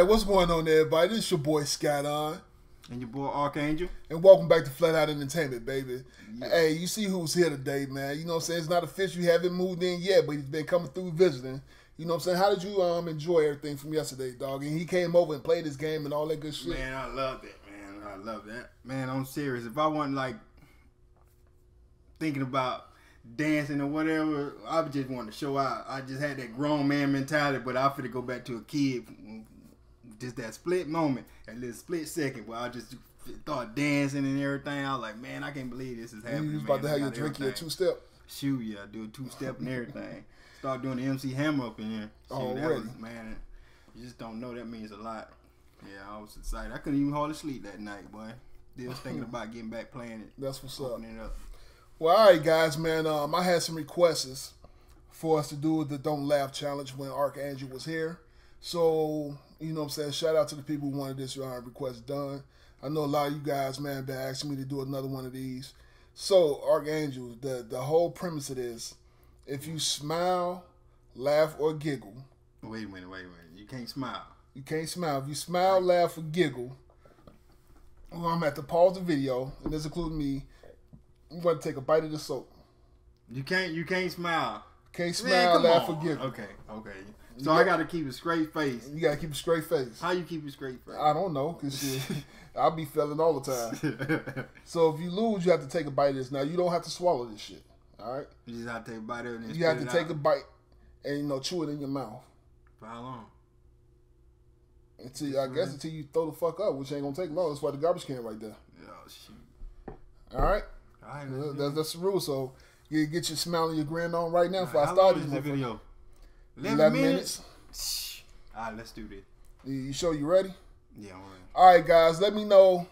Alright, what's going on there, everybody? This is your boy Scott On. And your boy Archangel. And welcome back to Flat Out Entertainment, baby. Yeah. Hey, you see who's here today, man. You know what I'm saying? It's not official. You haven't moved in yet, but he's been coming through visiting. You know what I'm saying? How did you enjoy everything from yesterday, dog? And he came over and played his game and all that good shit. Man, I loved it, man. I love that. Man, I'm serious. If I wasn't, like, thinking about dancing or whatever, I just wanted to show out. I just had that grown man mentality, but I finna go back to a kid. Just that split moment, that little split second where I just thought dancing and everything. I was like, man, I can't believe this is happening. You was about to have your drink, your two-step? Shoot, yeah, I do a two-step and everything. Start doing the MC Hammer up in here. Oh, man, you just don't know. That means a lot. Yeah, I was excited. I couldn't even hardly sleep that night, boy. Still thinking about getting back playing it. That's what's up. Opening it up. Well, all right, guys, man. I had some requests for us to do the Don't Laugh Challenge when Archangel was here. So, you know what I'm saying, shout out to the people who wanted this request done. I know a lot of you guys, man, been asking me to do another one of these. So, Archangel, the whole premise of this, if you smile, laugh, or giggle. Wait a minute. You can't smile. You can't smile. If you smile, laugh, or giggle, well, I'm at the pause the video, and this includes me. I'm going to take a bite of the soap. You can't smile. Can't smile, man, laugh, or giggle. Okay. So I got to keep a straight face. You got to keep a straight face. How you keep a straight face? I don't know, because I'll be failing all the time. So if you lose, you have to take a bite of this. Now, you don't have to swallow this shit, all right? You just have to take a bite of it and you have to take a bite and, you know, chew it in your mouth. For how long? I guess until you throw the fuck up, which ain't going to take long. That's why the garbage can right there. Oh, shoot. All right? That's the rule. So you get your smiling, your grin on right now. Before I start this video. 11 minutes. All right, let's do this. You sure you ready? Yeah, I'm ready. All right, guys, let me know.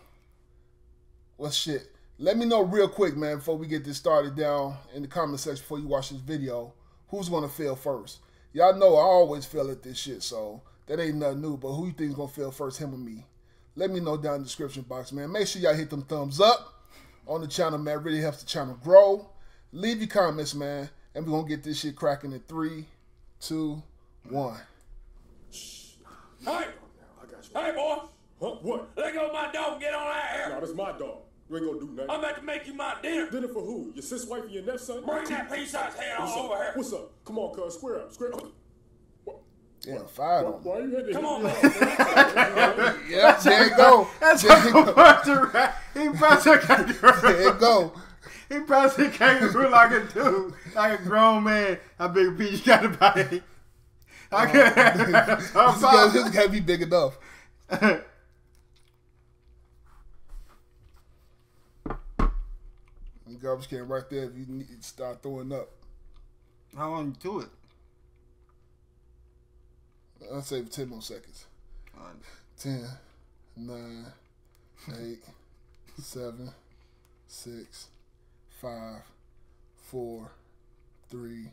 Let me know real quick, man, before we get this started down in the comment section before you watch this video, who's going to fail first. Y'all know I always fail at this shit, so that ain't nothing new, but who you think is going to fail first, him or me? Let me know down in the description box, man. Make sure y'all hit them thumbs up on the channel, man. It really helps the channel grow. Leave your comments, man, and we're going to get this shit cracking in 3, 2, 1. Hey! Hey, boy! Huh? What? Let go of my dog, get on out here! No, that's my dog. You ain't gonna do nothing. I'm about to make you my dinner. Dinner for who? Your sis, wife, and your nephew, son? Bring that piece out head all over here. What's up? Come on, cuz. Square up. Square up. Yeah, fire. Why are you here? Come on, man. Yeah, there you go. That's how he passed a kangaroo. There you go. He passed a kangaroo like a dude, like a grown man. How big a piece you got to buy? I can't. This got to be big enough. Garbage can right there. If you need to start throwing up. How long you do it? I'll save 10 more seconds. 10, 9, 8, 7, 6, 5, 4, 3,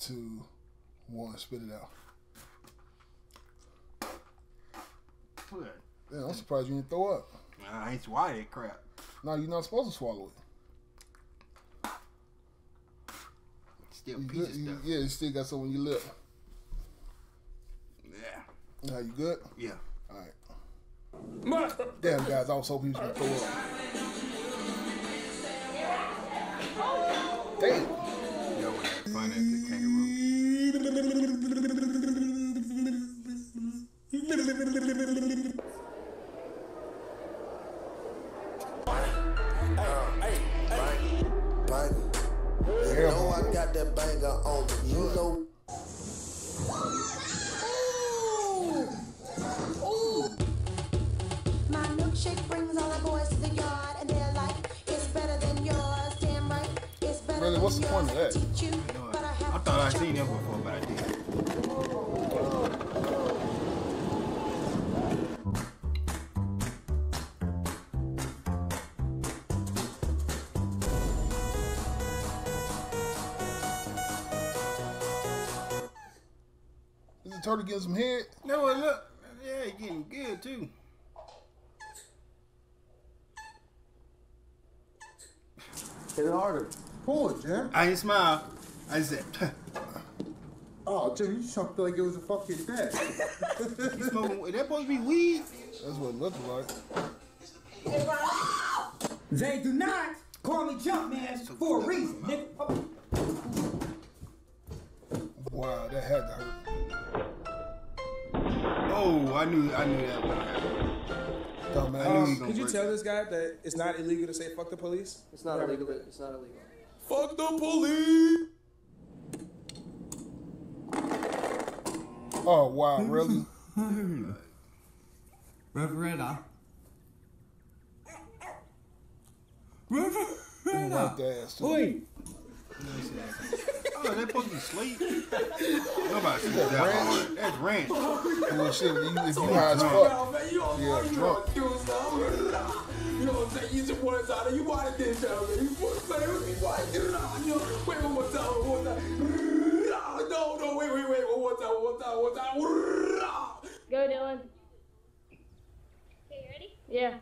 2, 1. Spit it out. Yeah, I'm surprised you didn't throw up. I ain't swallowed that crap. No, you're not supposed to swallow it. Still piece of stuff. Yeah, you still got something on your lip. Now you good? Yeah. All right. Damn, guys, I was hoping he was gonna throw up. Damn. Yo, fun at the kangaroo. Hey, you know I got that banger on me. You know. What's the point of that? I thought I'd seen him before, but I didn't. Is the turtle getting some head? No, look. Yeah, he's getting good, too. Get it harder. Pull it, Jack. I ain't smile. I said. Oh, Jimmy, you chucked like it was a fucking bag. You smoking, is that supposed to be weed? That's what it looks like. They do not call me Jumpman for a reason, nigga. Oh. Wow, that had to hurt. Oh, I knew that would happen. Could you tell this guy that it's not illegal to say fuck the police? It's not illegal. It's not illegal. Fuck the police! Oh, wow, really? Reverenda. Reverenda! Wait! Oh, they're supposed to sleep. Nobody sees that. Ranch? That's ranch. Well, shit, if you high as fuck. Yeah, drunk. You know what I'm saying? You just want to out. You want to this, man. You want to do it. Wait, one more time. No, wait. One more time. Go, Dylan. Okay, you ready? Yeah.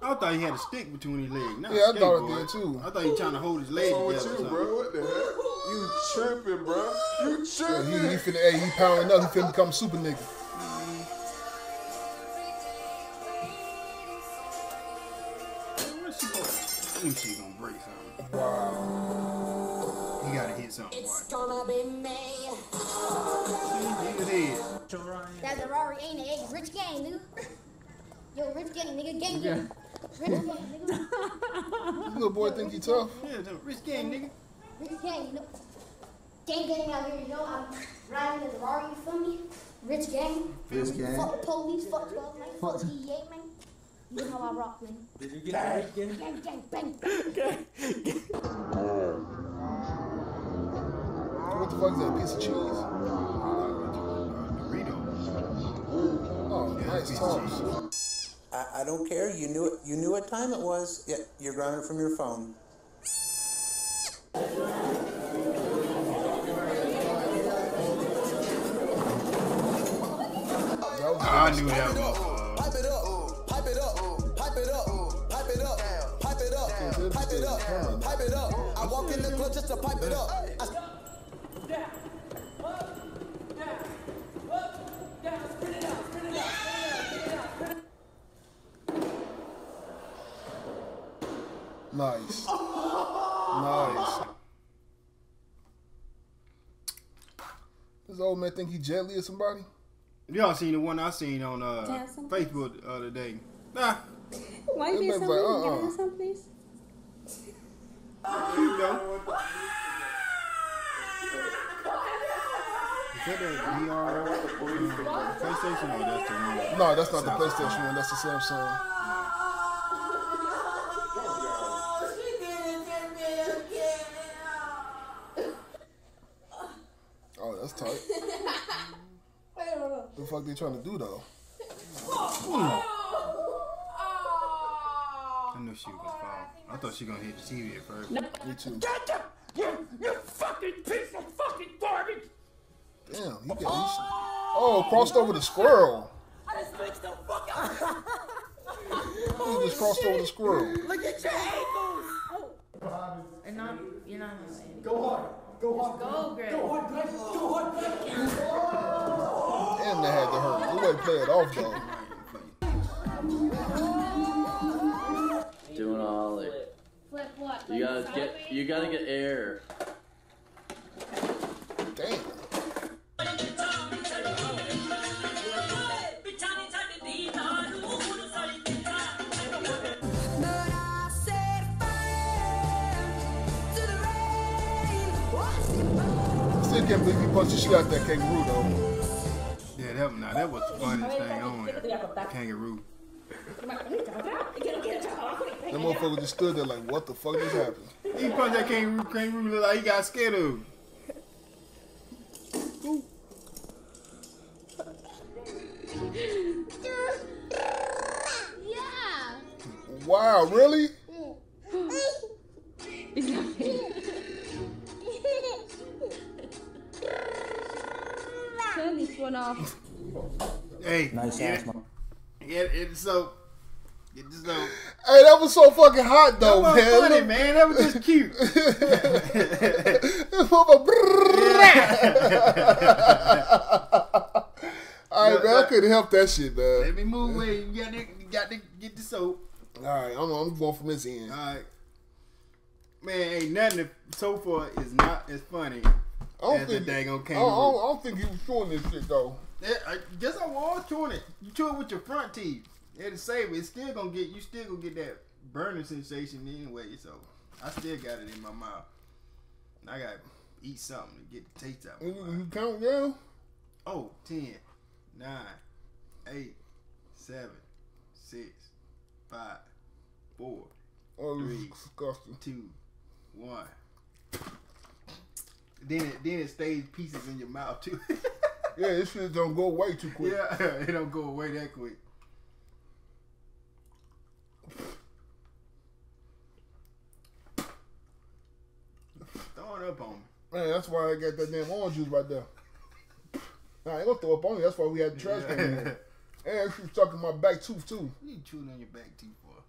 I thought he had a stick between his legs. Not yeah, I thought it did too. I thought he was trying to hold his leg together. What's wrong with you, bro? What the hell? You tripping, bro? You tripping? Yeah, he finna, hey, he powering up. He finna become super nigga. Where's she going? I think she's gonna break something. Wow. He gotta hit something. It's gonna be me. That's a Rory ain't it? It's rich gang, dude. Yo, rich gang, nigga, gang, yeah. Rich gang, nigga. This little boy think he tough. Yeah, no, rich gang, nigga. Rich gang, you know. Gang gang out here, you know. I'm riding in the Rari, you feel me? Rich gang. Rich gang. Fuck the police, fuck 12, man. Fuck the DEA, man. You know how I rock, man. Did you get gang? Gang, gang, bang. What the fuck is that piece of cheese? Dorito. Oh, yeah, nice sauce. I don't care. You knew what time it was. Yeah, you're grabbing it from your phone. I knew that was. Pipe it up. Pipe it up. Pipe it up. Pipe it up. Pipe it up. Pipe it up. Pipe it up. I walk in the club just to pipe it up. Nice. Nice. This old man think he Jet Li or somebody? Y'all seen the one I seen on Facebook the other day. Nah. Why you something? Give us some, please. Cute, though. Is that the VR PlayStation one? That's the one. No, that's not the PlayStation one. That's the Samsung. That's tight. What the fuck they trying to do though? I knew she was gonna fall. I thought she gonna hit the TV at first. No. Me too. You fucking piece of fucking garbage! Damn, you got crossed over the squirrel. I just fixed the fuck out. You just crossed over the squirrel. Look at your ankles! Oh. And now you're not gonna go hard. Go hard, Greg. Go hard, Greg. Go hard, Greg. Damn, that had to hurt. You ain't play it off, though. Doing a ollie. Flip what? You gotta get air. Damn. I can't believe you punched the shit out that kangaroo though. Yeah, that was the funniest thing on there. The kangaroo. That motherfucker just stood there like, what the fuck just happened? He punched that kangaroo looked like he got scared of. Ooh. Yeah. Wow, really? Turn this one off. Hey, nice ass, mom. Yeah, so It just don't. Hey, that was so fucking hot though, that man. Funny, look, man. That was just cute. All right, man. I couldn't help that shit, man. Let me move away. You got to get the soap. All right, I'm going from this end. All right, man. Ain't nothing so far is not as funny. I don't think you was chewing this shit though. Yeah, I guess I was chewing it. You chew it with your front teeth. It'll save it. It's still gonna get you. Still gonna get that burning sensation anyway. So I still got it in my mouth. And I gotta eat something to get the taste out. You count down? Oh, 10, 9, 8, 7, 6, 5, 4, 3, 2, 1. Then it stays pieces in your mouth too. Yeah, this shit don't go away too quick. Yeah, it don't go away that quick. Throw it up on me. Man, that's why I got that damn orange juice right there. Nah, I ain't gonna throw up on me. That's why we had the trash can in there. And she stuck in my back tooth too. What you chewing on your back tooth for?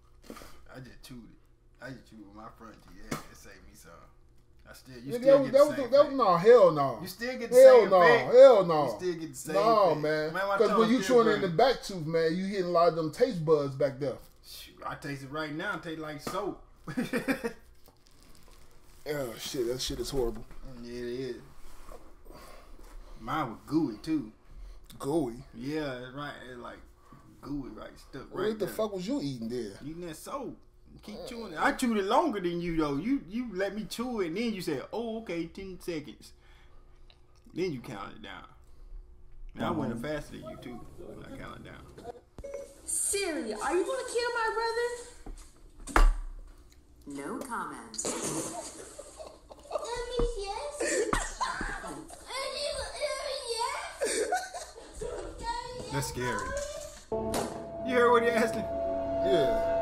I just chewed it. I just chewed with my front teeth. Yeah, it saved me some. I still, you yeah, still that, get the same that, no, hell no. You still get the hell same no, back. Hell no. You still get the same no, back. Man. Because when you chewing in the back tooth, man, you hitting a lot of them taste buds back there. Shoot, I taste it right now. I taste like soap. Oh, shit. That shit is horrible. Yeah, it is. Mine was gooey, too. Gooey? Yeah, it's right. It's like gooey, right? Stuff right there. What the fuck was you eating there? You eating that soap. Keep chewing it. I chewed it longer than you though. You let me chew it and then you said, oh, okay, 10 seconds. Then you counted down. Now I went faster than you too. When I counted down. Siri, are you gonna kill my brother? No comment. That means yes. Yes. That's scary. You heard what he asked him? Yeah.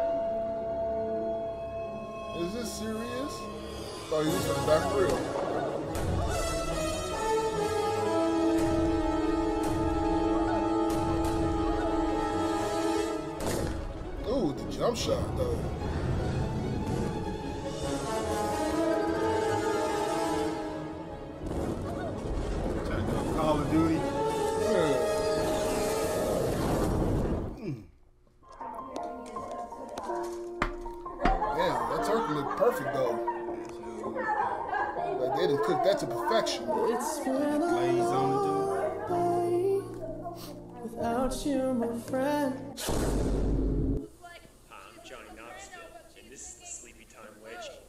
Is this serious? Oh, he's just coming back real. Ooh, the jump shot, though. Trying to go Call of Duty. Perfect though. Like they done cooked that to perfection. It's been a long day without you, my friend. I'm Johnny Knoxville, and this is the Sleepytime Wedgie.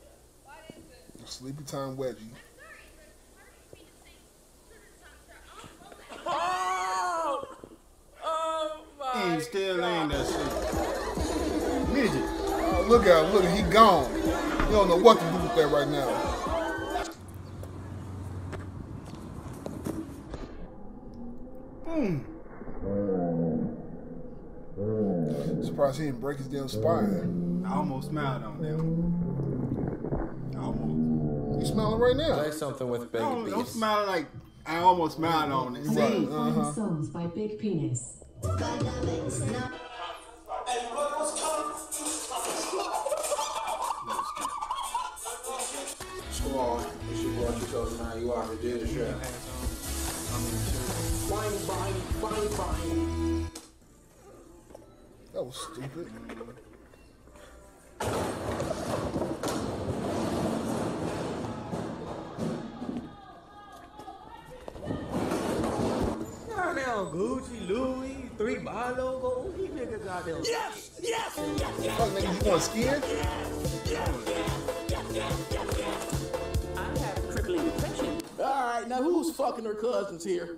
The Sleepytime Wedgie. Oh my! He still ain't that shit. Midget. Oh, look at him! Look, he gone. You don't know what to do with that right now. Surprised he didn't break his damn spine. I almost smiled on them. Almost. You smiling right now? Play something with big penis. Don't smile like I almost smiled on it. Sing songs by Big Penis. Dynamics now. Now you are the show. Fine. That was stupid. Now Gucci, Louis, 3 Balo, go. These niggas out there. Yes. Fuck niggas, you want skin? Yes. Alright, now who's fucking her cousins here?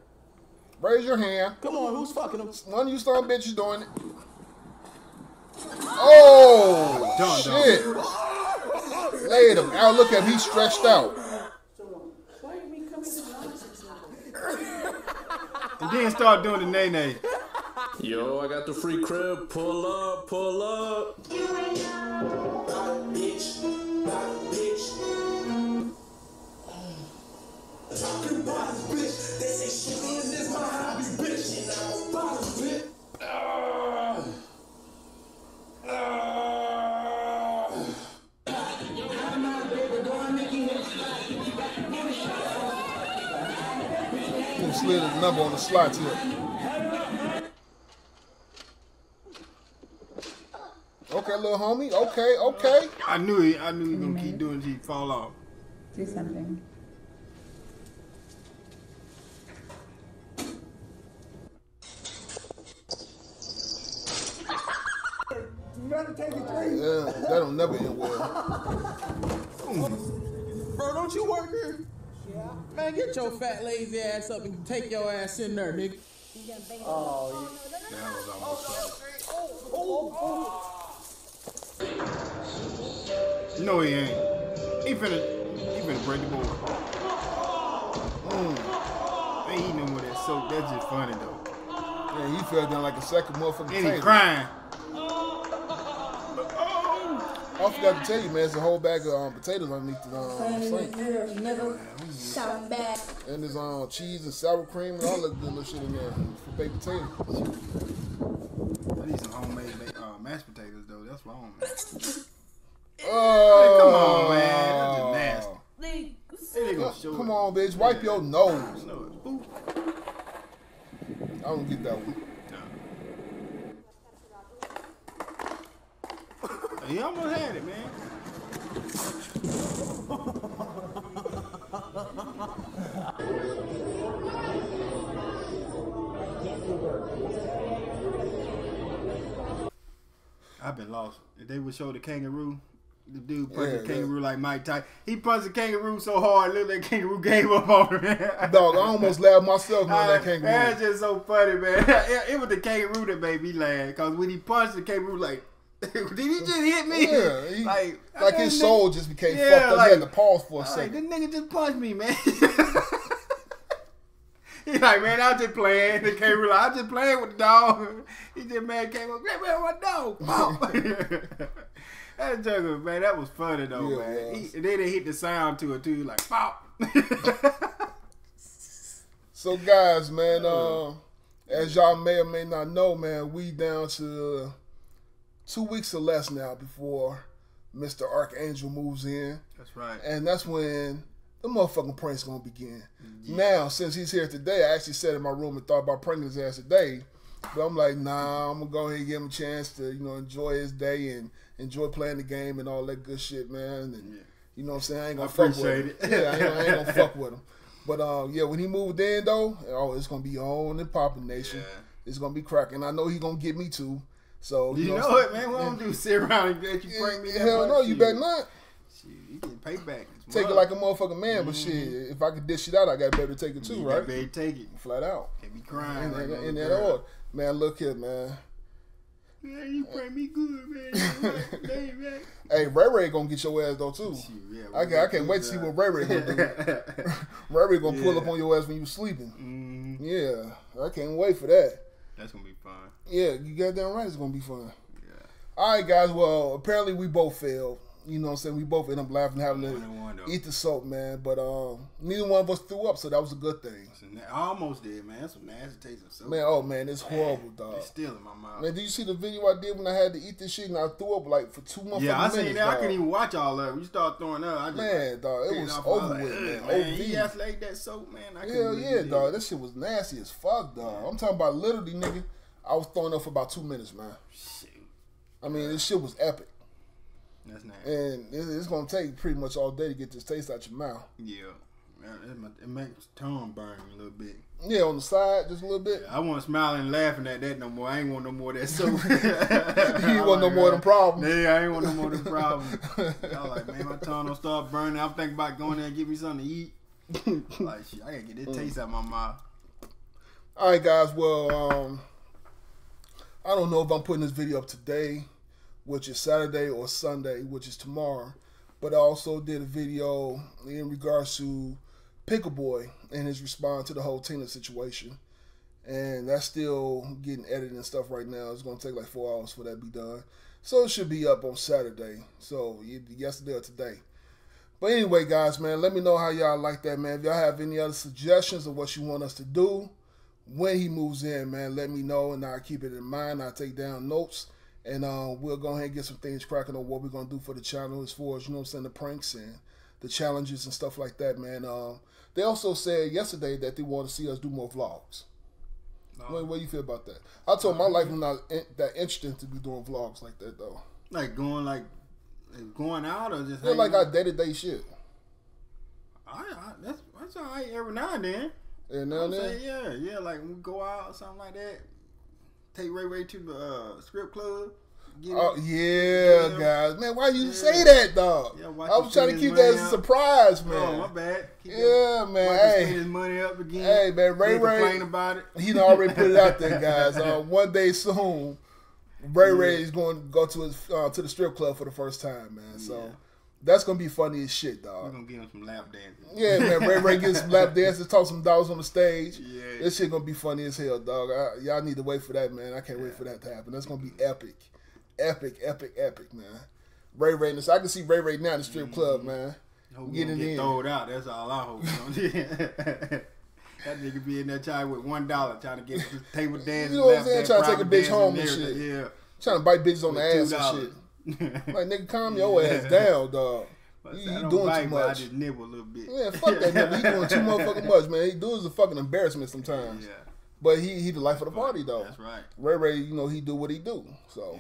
Raise your hand. Come on, who's fucking them? None of you son bitches doing it. Oh, shit. Laid him out. Look at him. He's stretched out. And then start doing the nay-nay. Yo, I got the free crib. Pull up. Bitch. Talking about a bitch, they say shit is this my hobby, bitch. And I'm about a bitch. slid his number on the slot here. Okay, little homie. Okay, okay. I knew he gonna keep doing this. He'd fall off. Do something. Yeah, that'll never end well. Bro, don't you work here? Yeah. Man, get your fat lazy ass up and take your ass in there, nigga. Oh, yeah. That was almost fun. No, he ain't. He finna break the board. They eating him with that soap. That's just funny, though. Yeah, he fell down like a second motherfucker. And he crying. I forgot to tell you, man, it's a whole bag of potatoes underneath the sink. Shouting back. And there's cheese and sour cream and all that good little shit in there for baked potatoes. I need some homemade mashed potatoes, though. That's wrong, man. Oh, man, come on, man. That's just nasty. Come on, bitch. Wipe your nose. I don't get that one. He almost had it, man. I've been lost. If they would show the kangaroo, the dude punched the kangaroo like Mike Tyson. He punched the kangaroo so hard, look, that kangaroo gave up on him. Dog, I almost laughed myself when that kangaroo. That's just so funny, man. It was the kangaroo that made me laugh, because when he punched the kangaroo, like, did he just hit me? Yeah, he, like his soul just became fucked up. He had to pause for a second. This nigga just punched me, man. He like, man, I was just playing. The kangaroo, like, I was just playing with the dog. He just came up, man, my dog. That joke, man, that was funny though, man. And then they hit the sound to it too, like pop. So guys, man, as y'all may or may not know, man, we down to 2 weeks or less now before Mr. Archangel moves in. That's right. And that's when the motherfucking prank's gonna begin. Yeah. Now, since he's here today, I actually sat in my room and thought about pranking his ass today. But I'm like, nah, I'm gonna go ahead and give him a chance to, you know, enjoy his day and enjoy playing the game and all that good shit, man. And you know what I'm saying? I ain't gonna fuck with him. Yeah, I ain't gonna fuck with him. But yeah, when he moved in though, oh, it's gonna be on and popping nation. Yeah. It's gonna be cracking. I know he's gonna get me too. So you know it, man. What I'm gonna do? Sit around and let you prank me? Hell no, you better not. Shit, you getting payback. Take it like a motherfucking man, but shit, if I could dish it out, I got better take it too, right? Better take it flat out. Can't be crying in that order, man. Look here, man. Man, you prank me good, man. Hey, Ray Ray gonna get your ass though too. I can't wait to see what Ray Ray gonna do. Ray Ray gonna pull up on your ass when you sleeping. Yeah, I can't wait for that. That's gonna be fun. Yeah, you goddamn right, it's gonna be fun. Yeah. Alright guys, well apparently we both failed. You know what I'm saying? We both end up laughing, having to eat the soap, man. But neither one of us threw up, so that was a good thing. I almost did, man. That's some nasty taste of soap. Man, oh man, it's horrible, dog. It's still in my mouth. Man, did you see the video I did when I had to eat this shit and I threw up like for 2 months? Yeah, I seen that. I couldn't even watch all of it. You start throwing up. I just, man, dog, it was over with, man. You just like that soap, man. Hell yeah, dog. That shit was nasty as fuck, dog. I'm talking about literally, nigga. I was throwing up for about 2 minutes, man. Shit. I mean, this shit was epic. That's nasty. And it's gonna take pretty much all day to get this taste out your mouth. Yeah, it makes tongue burn a little bit. Yeah, on the side, just a little bit. Yeah, I wasn't smiling and laughing at that no more. I ain't want no more of that soap. You want no more of them problems. Yeah, I ain't want no more of them problems. Y'all like, man, my tongue don't start burning. I'm thinking about going there and get me something to eat. Like, shit, I gotta get this taste out of my mouth. All right, guys. Well, I don't know if I'm putting this video up today, which is Saturday, or Sunday, which is tomorrow. But I also did a video in regards to Pickleboy and his response to the whole Tina situation. And that's still getting edited and stuff right now. It's gonna take like 4 hours for that to be done. So it should be up on Saturday. So yesterday or today. But anyway, guys, man, let me know how y'all like that, man. If y'all have any other suggestions of what you want us to do when he moves in, man, let me know and I'll keep it in mind. I'll take down notes. And we'll go ahead and get some things cracking on what we're going to do for the channel as far as, you know what I'm saying, the pranks and the challenges and stuff like that, man. They also said yesterday that they want to see us do more vlogs. What do you feel about that? I told my life I'm not that interested to be doing vlogs like that, though. Like going out or just like our day-to-day shit. That's all right every now and then. Yeah, like we go out or something like that. Take Ray Ray to the strip club. Guys. Man, why you say that, dog? Yeah, I was trying to keep that as a surprise, man. Oh, my bad. Hey. His money up again. Hey, man, Ray about it. He done already put it out there, guys. One day soon, Ray is going to go to the strip club for the first time, man. So that's going to be funny as shit, dog. We're going to give him some lap dances. Yeah, man, Ray gets some lap dances, talk some dollars on the stage. Yeah, this shit going to be funny as hell, dog. Y'all need to wait for that, man. I can't wait for that to happen. That's going to be epic. Epic, man. Ray, I can see Ray now in the strip club, man. Hope we don't get throwed out. That's all I hope. That nigga be in there trying with $1 trying to get table dance. You know what I'm saying? Trying to take a bitch home and shit. Yeah. Trying to bite bitches on the ass and shit. Like, nigga, calm your ass down, dog. You doing too much. I just nibble a little bit. Yeah, fuck that nigga. He doing too motherfucking much, man. He does a fucking embarrassment sometimes. Yeah. But he the life of the party, though. That's right. Ray, you know, he do what he do. So,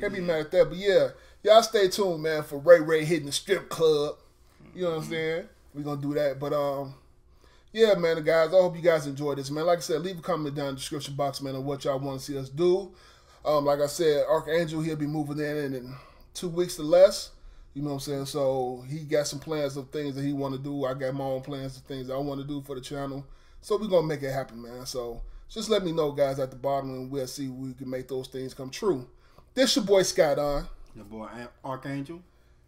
can't be mad at that. But, yeah, y'all stay tuned, man, for Ray hitting the strip club. You know what I'm saying? We're going to do that. But, yeah, man, guys, I hope you guys enjoyed this, man. Like I said, leave a comment down in the description box, man, on what y'all want to see us do. Like I said, Archangel, he'll be moving in 2 weeks or less. You know what I'm saying? So, he got some plans of things that he want to do. I got my own plans of things I want to do for the channel. So, we're going to make it happen, man. So, just let me know, guys, at the bottom, and we'll see if we can make those things come true. This your boy, Scott On. Your boy, Archangel.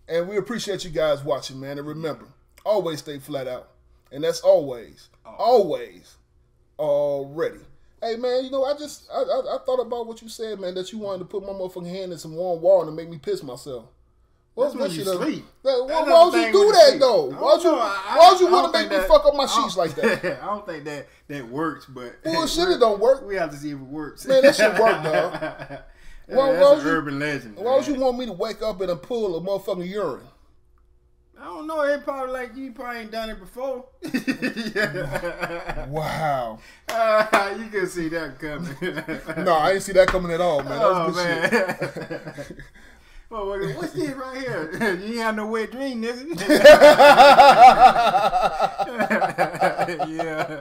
And we appreciate you guys watching, man. And remember, always stay flat out. And that's always, always, already. Hey, man, you know, I thought about what you said, man, that you wanted to put my motherfucking hand in some warm water and make me piss myself. That's when you sleep. Why would you do that, though? Why would you want to make me fuck up my sheets like that? I don't think that works, but... Bullshit, it don't work. We have to see if it works. Man, that shit work, dog. That's an urban legend. Why would you want me to wake up in a pool of motherfucking urine? I don't know. It probably like you probably ain't done it before. Wow. You can see that coming. No, I didn't see that coming at all, man. That was good shit. What's this right here? You ain't have no wet dream, nigga. Yeah.